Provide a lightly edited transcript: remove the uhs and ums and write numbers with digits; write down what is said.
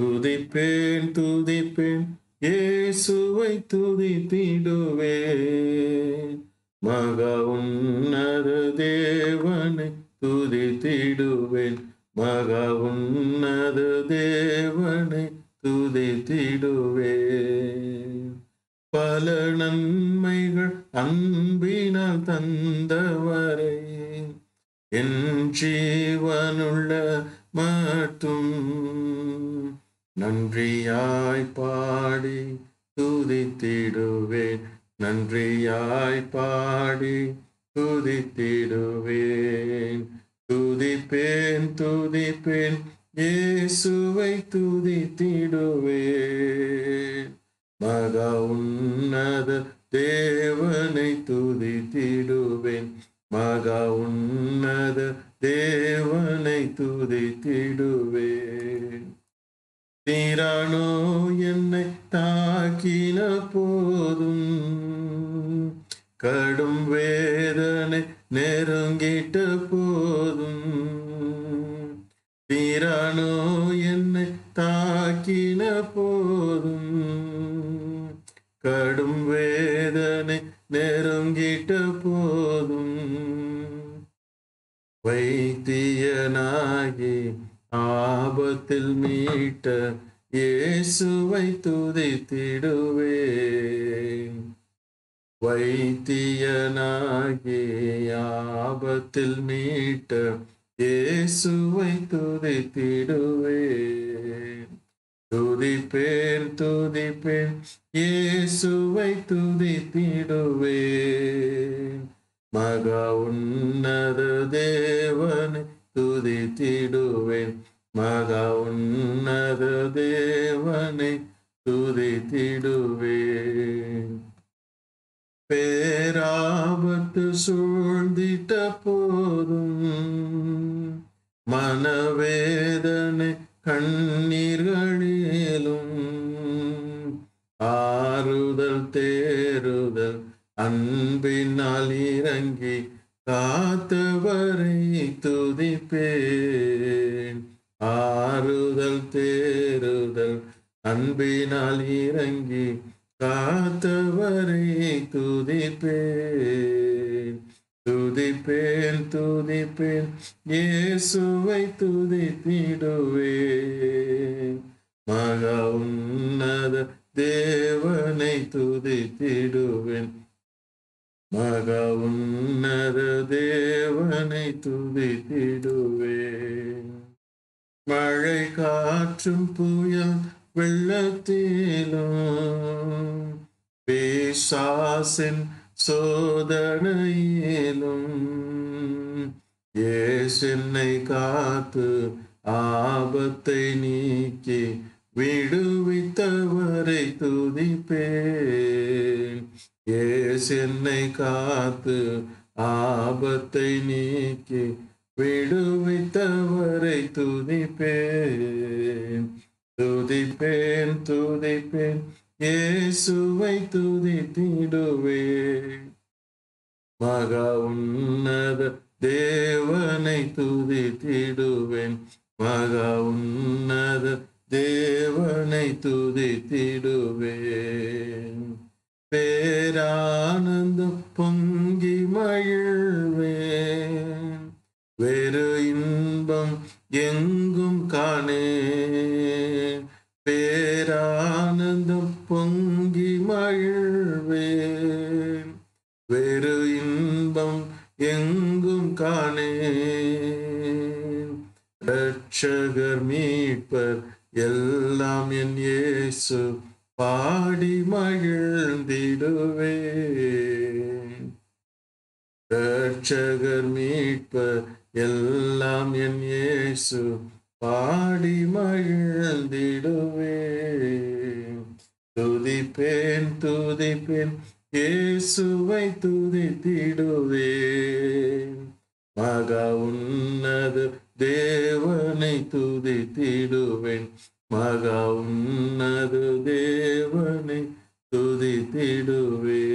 துதிப்பேன் துதிப்பேன் இயேசுவை துதித்திடுவேன், மகா உன்னத தேவனை துதித்திடுவேன், மகா உன்னத தேவனை துதித்திடுவேன். பல நன்மைகள் அன்பினால் தந்தவரே, என் ஜீவனுள்ள மாற்றும் நன்றியாய் பாடி துதித்திடுவேன், நன்றியாய் பாடி துதித்திடுவேன். துதிப்பேன் துதிப்பேன் இயேசுவை துதித்திடுவேன், மகா உன்னத தேவனை துதித்திடுவேன், மகா உன்னத தேவனை துதித்திடுவேன். தீரானோ என்னை தாக்கின போதும், கடும் வேதனை நெருங்கிட்ட போதும், தீரானோ என்னை தாக்கின போதும், கடும் வேதனை நெருங்கிட்ட போதும், வைத்தியனாகி ஆபத்தில் மீட்ட இயேசுவை துதித்திடுவேன், வைத்தியனாகி ஆபத்தில் மீட்ட இயேசுவை துதித்திடுவேன். துதிப்பேன் துதிப்பேன் இயேசுவை துதித்திடுவேன், மகா உன்னத தேவனை துதித்திடுவேன், மகா உன்னத தேவனை துதித்திடுவேன். பேராபத்து சூழ்ந்திட்ட போதும், மனவேதனை கண்ணீர்களிலும், ஆறுதல் தேறுதல் அன்பினால் இறங்கி காத்தவரை துதிப்பேன், ஆறுதல் தேறுதல் அன்பினால் இறங்கி காத்தவரை துதிப்பேன். துதிப்பேன் துதிப்பேன் இயேசுவை துதித்திடுவேன், மகா உன்னத தேவனை துதித்திடுவேன், மகா உன்னத தேவனை துதித்திடுவேன். மழை காற்றும் புயல் வெள்ளத்திலும், பிசாசின் சோதனையிலும், இயேசுவை காத்து ஆபத்தை நீக்கி விடுவித்தவரை துதிப்பேன், இயேசுவை காத்து ஆபத்தை நீக்கி விடுவித்தவரை துதிப்பேன். துதிப்பேன் துதிப்பேன் இயேசுவை துதித்திடுவேன், மகா உன்னத தேவனை துதித்திடுவேன், மகா உன்னத தேவனை துதித்திடுவேன். பேரானந்தம் பொங்கி மகிழ்வேன், வேறு இன்பம் எங்கும் காணேன், பேரானந்தம் பொங்கி மகிழ்வேன், வேறு இன்பம் எங்கும் காணேன். இரட்சகர் மீட்பர் எல்லாம் என் இயேசு பாடி மகிழ்ந்திடுவேன், இரட்சகர் மீட்பர் எல்லாம் என் இயேசு பாடி மகிழ்ந்திடுவேன். துதிப்பேன் துதிப்பேன் இயேசுவை துதித்திடுவேன், மகா உன்னத தேவனை துதித்திடுவேன், மகா உன்னத தேவனை துதித்திடுவேன்.